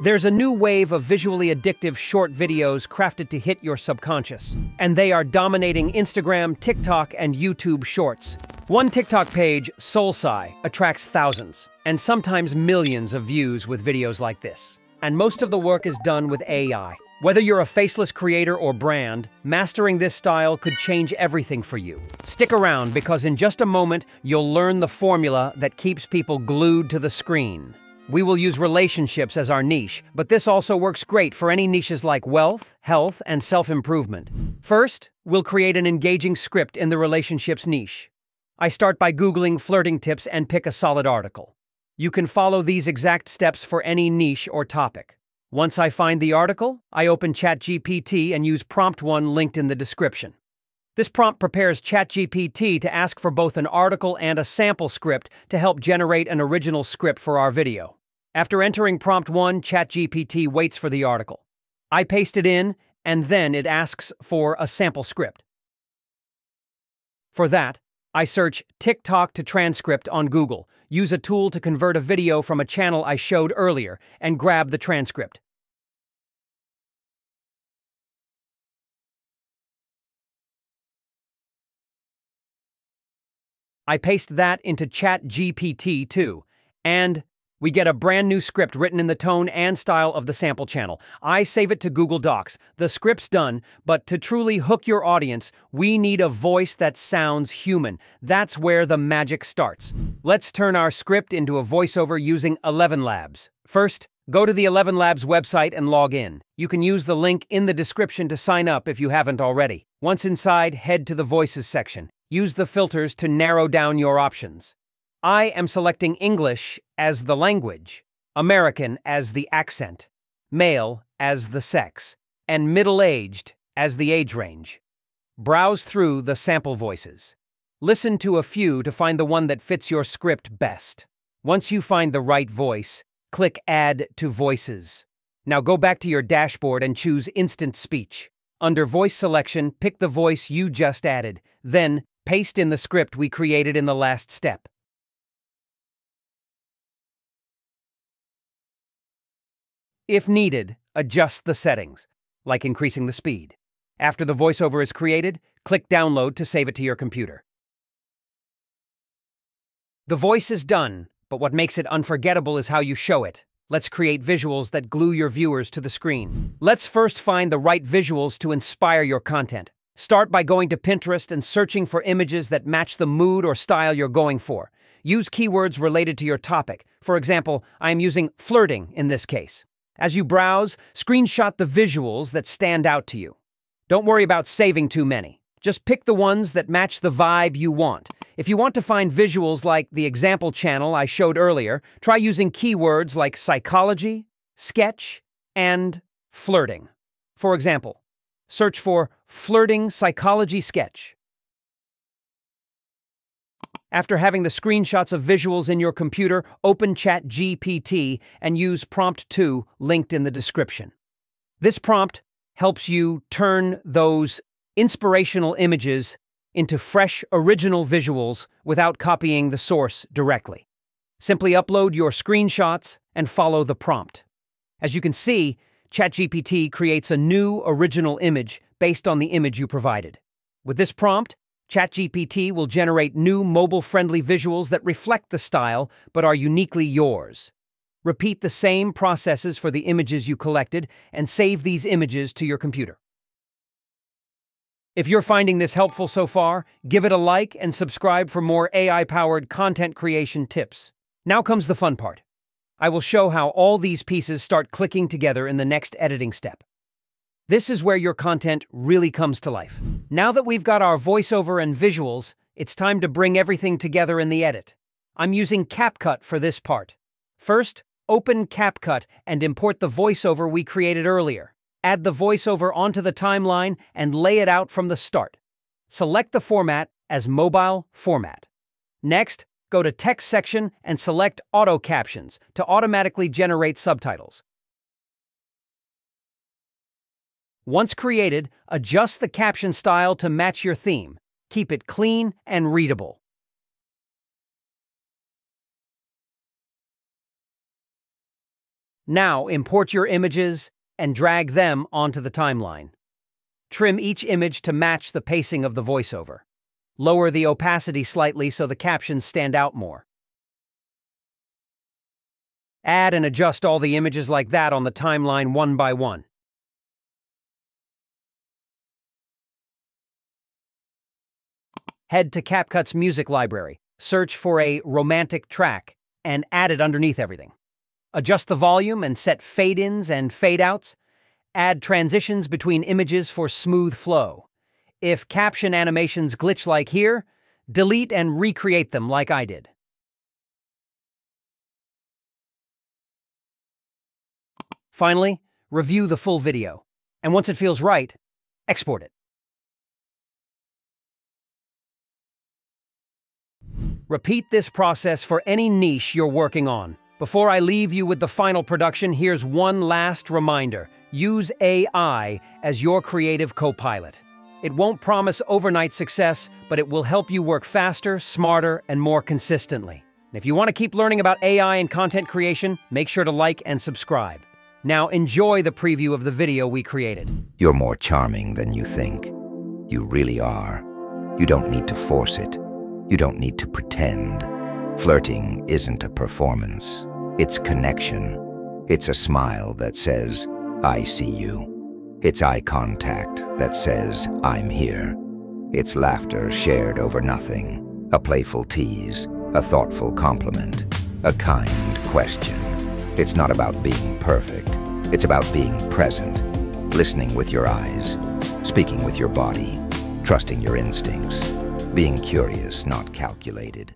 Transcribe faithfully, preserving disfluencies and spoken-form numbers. There's a new wave of visually addictive short videos crafted to hit your subconscious, and they are dominating Instagram, TikTok, and YouTube Shorts. One TikTok page, SoulSci, attracts thousands, and sometimes millions of views with videos like this. And most of the work is done with A I. Whether you're a faceless creator or brand, mastering this style could change everything for you. Stick around, because in just a moment, you'll learn the formula that keeps people glued to the screen. We will use relationships as our niche, but this also works great for any niches like wealth, health, and self-improvement. First, we'll create an engaging script in the relationships niche. I start by Googling flirting tips and pick a solid article. You can follow these exact steps for any niche or topic. Once I find the article, I open ChatGPT and use prompt one linked in the description. This prompt prepares ChatGPT to ask for both an article and a sample script to help generate an original script for our video. After entering prompt one, ChatGPT waits for the article. I paste it in, and then it asks for a sample script. For that, I search TikTok to transcript on Google, use a tool to convert a video from a channel I showed earlier, and grab the transcript. I paste that into ChatGPT too, and we get a brand new script written in the tone and style of the sample channel. I save it to Google Docs. The script's done, but to truly hook your audience, we need a voice that sounds human. That's where the magic starts. Let's turn our script into a voiceover using ElevenLabs. First, go to the ElevenLabs website and log in. You can use the link in the description to sign up if you haven't already. Once inside, head to the Voices section. Use the filters to narrow down your options. I am selecting English as the language, American as the accent, male as the sex, and middle-aged as the age range. Browse through the sample voices. Listen to a few to find the one that fits your script best. Once you find the right voice, click Add to Voices. Now go back to your dashboard and choose Instant Speech. Under Voice Selection, pick the voice you just added, then paste in the script we created in the last step. If needed, adjust the settings, like increasing the speed. After the voiceover is created, click Download to save it to your computer. The voice is done, but what makes it unforgettable is how you show it. Let's create visuals that glue your viewers to the screen. Let's first find the right visuals to inspire your content. Start by going to Pinterest and searching for images that match the mood or style you're going for. Use keywords related to your topic. For example, I am using flirting in this case. As you browse, screenshot the visuals that stand out to you. Don't worry about saving too many. Just pick the ones that match the vibe you want. If you want to find visuals like the example channel I showed earlier, try using keywords like psychology, sketch, and flirting. For example, search for flirting psychology sketch. After having the screenshots of visuals in your computer, open ChatGPT and use prompt two linked in the description. This prompt helps you turn those inspirational images into fresh, original visuals without copying the source directly. Simply upload your screenshots and follow the prompt. As you can see, ChatGPT creates a new, original image based on the image you provided. With this prompt, ChatGPT will generate new mobile-friendly visuals that reflect the style but are uniquely yours. Repeat the same processes for the images you collected and save these images to your computer. If you're finding this helpful so far, give it a like and subscribe for more A I-powered content creation tips. Now comes the fun part. I will show how all these pieces start clicking together in the next editing step. This is where your content really comes to life. Now that we've got our voiceover and visuals, it's time to bring everything together in the edit. I'm using CapCut for this part. First, open CapCut and import the voiceover we created earlier. Add the voiceover onto the timeline and lay it out from the start. Select the format as mobile format. Next, go to text section and select Auto Captions to automatically generate subtitles. Once created, adjust the caption style to match your theme. Keep it clean and readable. Now import your images and drag them onto the timeline. Trim each image to match the pacing of the voiceover. Lower the opacity slightly so the captions stand out more. Add and adjust all the images like that on the timeline one by one. Head to CapCut's music library, search for a romantic track, and add it underneath everything. Adjust the volume and set fade-ins and fade-outs. Add transitions between images for smooth flow. If caption animations glitch like here, delete and recreate them like I did. Finally, review the full video, and once it feels right, export it. Repeat this process for any niche you're working on. Before I leave you with the final production, here's one last reminder. Use A I as your creative co-pilot. It won't promise overnight success, but it will help you work faster, smarter, and more consistently. And if you want to keep learning about A I and content creation, make sure to like and subscribe. Now enjoy the preview of the video we created. You're more charming than you think. You really are. You don't need to force it. You don't need to pretend. Flirting isn't a performance. It's connection. It's a smile that says, I see you. It's eye contact that says, I'm here. It's laughter shared over nothing. A playful tease, a thoughtful compliment, a kind question. It's not about being perfect. It's about being present, listening with your eyes, speaking with your body, trusting your instincts. Being curious, not calculated.